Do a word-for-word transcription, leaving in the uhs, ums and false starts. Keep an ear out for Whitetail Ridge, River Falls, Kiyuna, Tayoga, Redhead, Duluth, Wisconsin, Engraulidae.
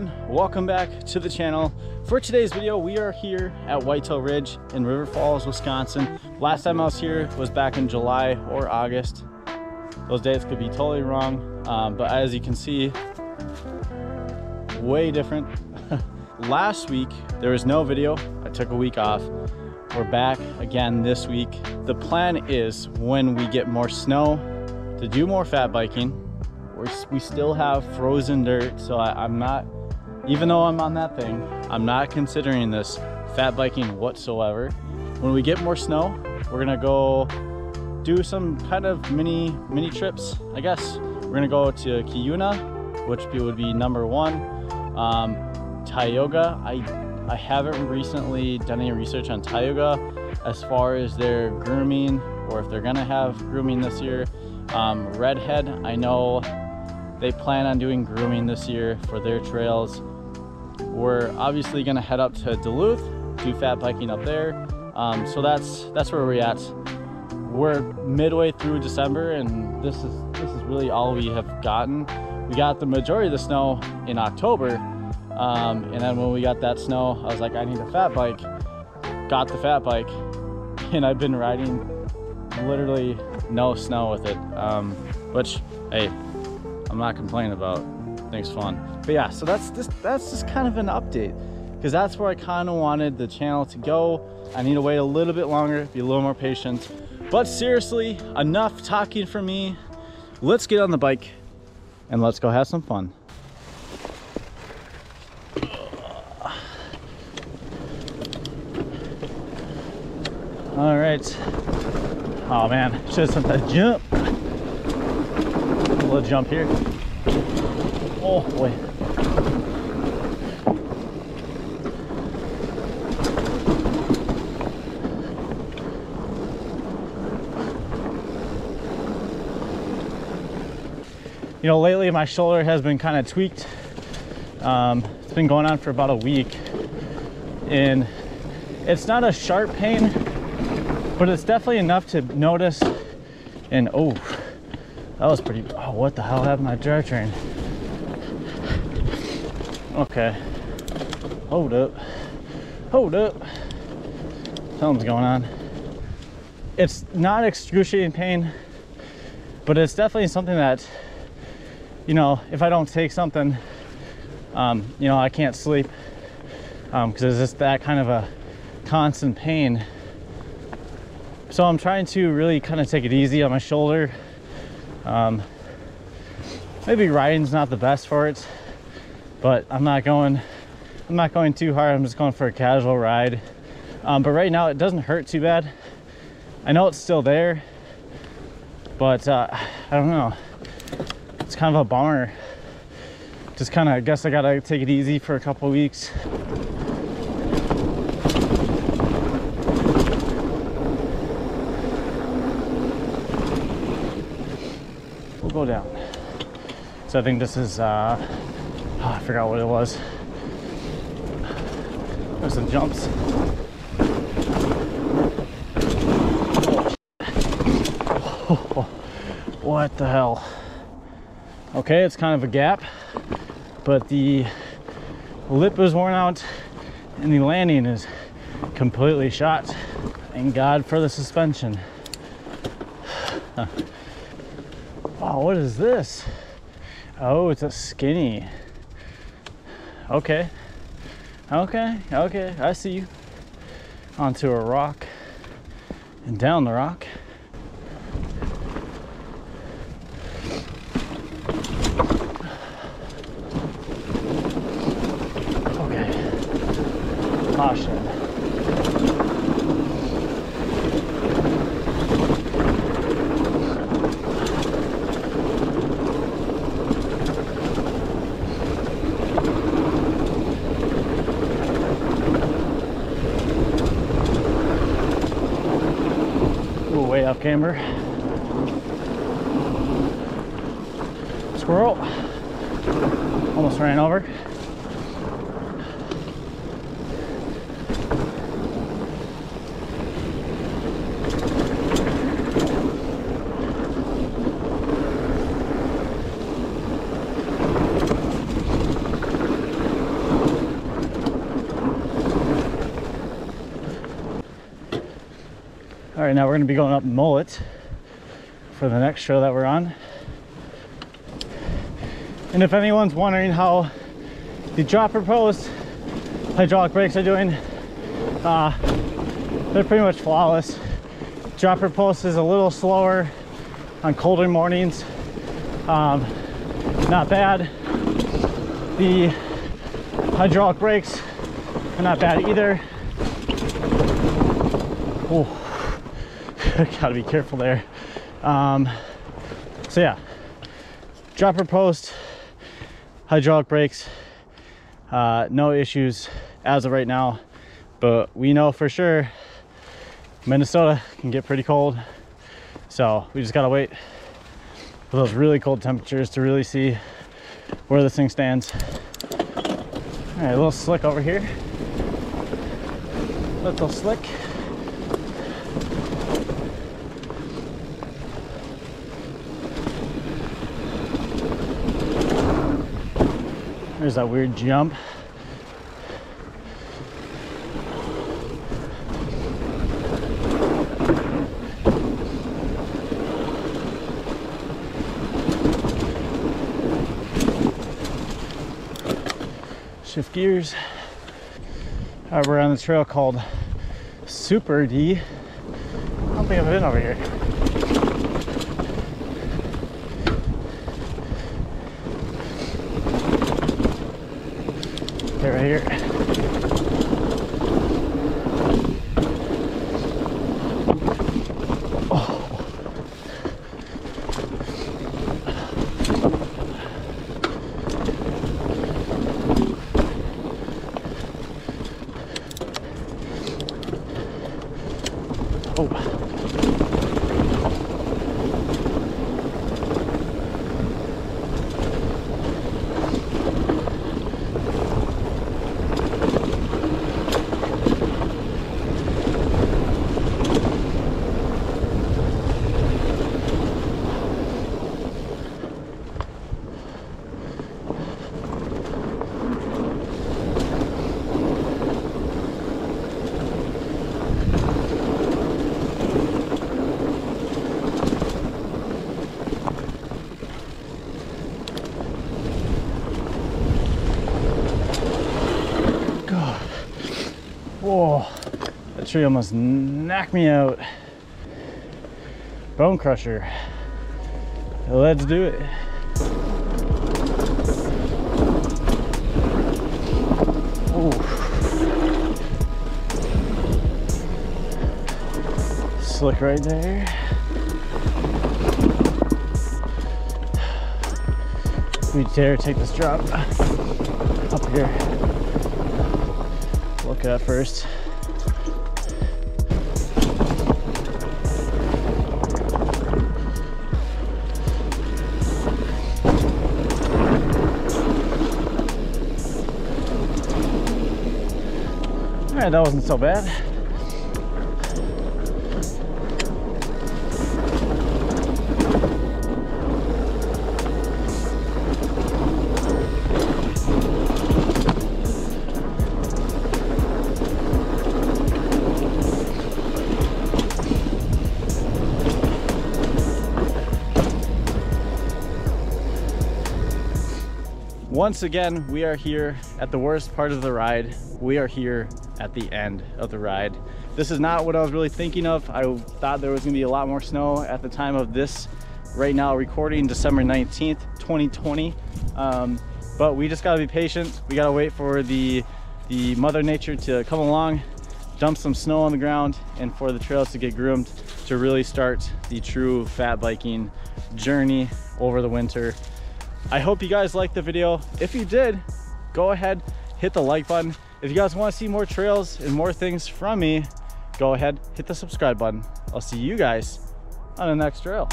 everyone, welcome back to the channel. For today's video, we are here at Whitetail Ridge in River Falls, Wisconsin. Last time I was here was back in July or August. Those dates could be totally wrong, um, but as you can see, way different. Last week, there was no video. I took a week off. We're back again this week. The plan is, when we get more snow, to do more fat biking. We still have frozen dirt, so I, I'm not, even though I'm on that thing, I'm not considering this fat biking whatsoever. When we get more snow, we're gonna go do some kind of mini mini trips, I guess. We're gonna go to Kiyuna, which would be number one. Um, Tayoga, I, I haven't recently done any research on Tayoga as far as their grooming, or if they're gonna have grooming this year. Um, Redhead, I know they plan on doing grooming this year for their trails. We're obviously gonna head up to Duluth, do fat biking up there. Um, so that's that's where we're at. We're midway through December, and this is this is really all we have gotten. We got the majority of the snow in October, um, and then when we got that snow, I was like, I need a fat bike. Got the fat bike, and I've been riding literally no snow with it, um, which, hey, I'm not complaining about. Things fun. But yeah, so that's just that's just kind of an update, because that's where I kind of wanted the channel to go. I need to wait a little bit longer, be a little more patient. But seriously, enough talking for me. Let's get on the bike and let's go have some fun. All right. Oh man, should have sent that jump. A little jump here. Oh boy. You know, lately my shoulder has been kind of tweaked. Um, it's been going on for about a week. And it's not a sharp pain, but it's definitely enough to notice. And oh, that was pretty, oh, what the hell happened to my drivetrain? Okay, hold up, hold up, something's going on. It's not excruciating pain, but it's definitely something that, you know, if I don't take something, um, you know, I can't sleep, um, because it's just that kind of a constant pain. So I'm trying to really kind of take it easy on my shoulder. Um, maybe riding's not the best for it, but I'm not going, I'm not going too hard. I'm just going for a casual ride. Um, but right now it doesn't hurt too bad. I know it's still there, but uh, I don't know. It's kind of a bummer. Just kind of, I guess I gotta take it easy for a couple of weeks. Go down. So I think this is uh oh, I forgot what it was. There's some jumps. Oh, what the hell. Okay, it's kind of a gap, but the lip is worn out and the landing is completely shot. Thank God for the suspension. Huh. Wow, what is this? Oh, it's a skinny. Okay, okay, okay, I see you. Onto a rock and down the rock. Okay, oh shit. Off camber. Squirrel. Almost ran over. All right, now we're going to be going up Mullet for the next trail that we're on. And if anyone's wondering how the dropper post hydraulic brakes are doing, uh, they're pretty much flawless. Dropper post is a little slower on colder mornings. Um, not bad. The hydraulic brakes are not bad either. Oh, gotta be careful there. Um, so yeah, dropper post, hydraulic brakes, uh, no issues as of right now, but we know for sure Minnesota can get pretty cold, so we just gotta wait for those really cold temperatures to really see where this thing stands. All right, a little slick over here, little slick. There's that weird jump. Shift gears. All right, we're on the trail called Super D. I don't think I've been over here. Okay, right here. Oh. Oh. Whoa, that tree almost knocked me out. Bone crusher. Let's do it. Oh. Slick right there. We dare take this drop up here. Look at first. All right, that wasn't so bad. Once again, we are here at the worst part of the ride. We are here at the end of the ride. This is not what I was really thinking of. I thought there was gonna be a lot more snow at the time of this right now recording, December nineteenth, twenty twenty. Um, but we just gotta be patient. We gotta wait for the, the Mother Nature to come along, dump some snow on the ground, and for the trails to get groomed to really start the true fat biking journey over the winter. I hope you guys liked the video. If you did, go ahead, hit the like button. If you guys want to see more trails and more things from me, go ahead, hit the subscribe button. I'll see you guys on the next trail.